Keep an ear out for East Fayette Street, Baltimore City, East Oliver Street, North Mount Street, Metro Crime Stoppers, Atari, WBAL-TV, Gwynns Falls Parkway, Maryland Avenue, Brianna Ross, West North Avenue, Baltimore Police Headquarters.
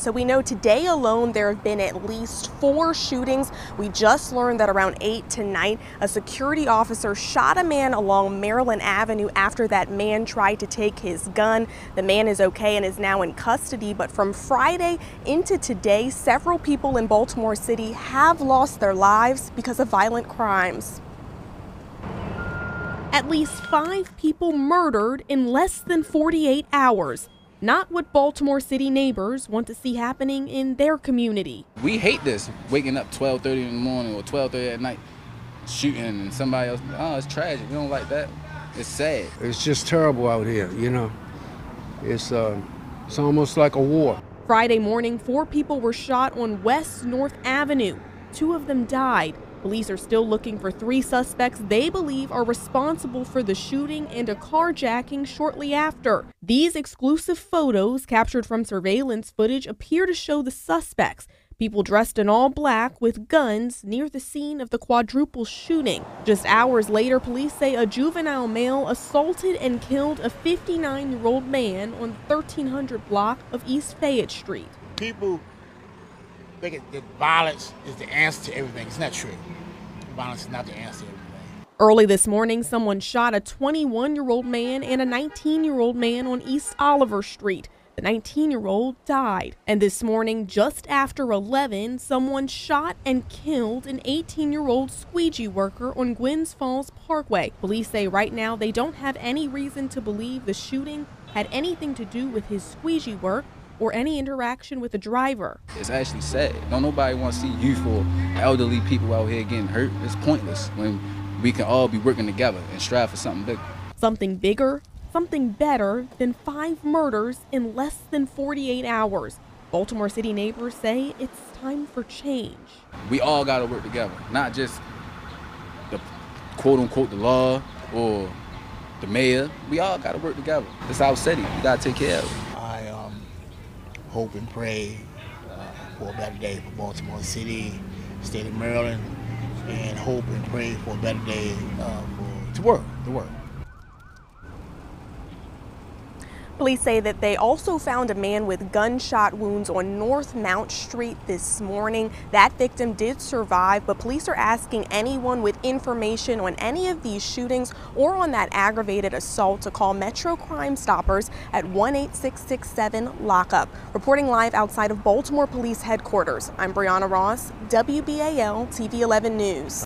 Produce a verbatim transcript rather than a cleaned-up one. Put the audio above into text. So we know today alone there have been at least four shootings. We just learned that around eight tonight, a security officer shot a man along Maryland Avenue after that man tried to take his gun. The man is okay and is now in custody, but from Friday into today, several people in Baltimore City have lost their lives because of violent crimes. At least five people murdered in less than forty-eight hours. Not what Baltimore City neighbors want to see happening in their community. We hate this, waking up twelve thirty in the morning or twelve thirty at night, shooting and somebody else, oh, it's tragic, we don't like that. It's sad. It's just terrible out here, you know. It's, uh, it's almost like a war. Friday morning, four people were shot on West North Avenue. Two of them died. Police are still looking for three suspects they believe are responsible for the shooting and a carjacking shortly after. These exclusive photos captured from surveillance footage appear to show the suspects, people dressed in all black with guns, near the scene of the quadruple shooting. Just hours later, police say a juvenile male assaulted and killed a fifty-nine-year-old man on the thirteen hundred block of East Fayette Street. People think that violence is the answer to everything. It's not true. Violence is not the answer to everything. Early this morning, someone shot a twenty-one-year-old man and a nineteen-year-old man on East Oliver Street. The nineteen-year-old died. And this morning, just after eleven, someone shot and killed an eighteen-year-old squeegee worker on Gwynns Falls Parkway. Police say right now they don't have any reason to believe the shooting had anything to do with his squeegee work or any interaction with a driver. It's actually sad. Don't nobody want to see youth or elderly people out here getting hurt. It's pointless when we can all be working together and strive for something bigger. Something bigger, something better than five murders in less than forty-eight hours. Baltimore City neighbors say it's time for change. We all gotta work together, not just the quote unquote the law or the mayor. We all gotta work together. It's our city, we gotta take care of it. I, um, hope and pray uh, for a better day for Baltimore City, state of Maryland, and hope and pray for a better day uh, for, to work, to work. Police say that they also found a man with gunshot wounds on North Mount Street this morning. That victim did survive, but police are asking anyone with information on any of these shootings or on that aggravated assault to call Metro Crime Stoppers at one eight six six seven lockup. Reporting live outside of Baltimore Police Headquarters, I'm Brianna Ross, W B A L T V eleven News.